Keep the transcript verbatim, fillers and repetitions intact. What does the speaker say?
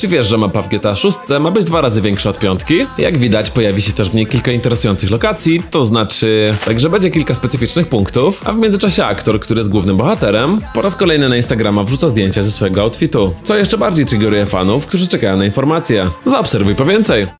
Czy wiesz, że mapa w GTA sześć ma być dwa razy większa od piątki? Jak widać, pojawi się też w niej kilka interesujących lokacji, to znaczy... Także będzie kilka specyficznych punktów, a w międzyczasie aktor, który jest głównym bohaterem, po raz kolejny na Instagrama wrzuca zdjęcia ze swojego outfitu, co jeszcze bardziej triggeruje fanów, którzy czekają na informacje. Zaobserwuj po więcej!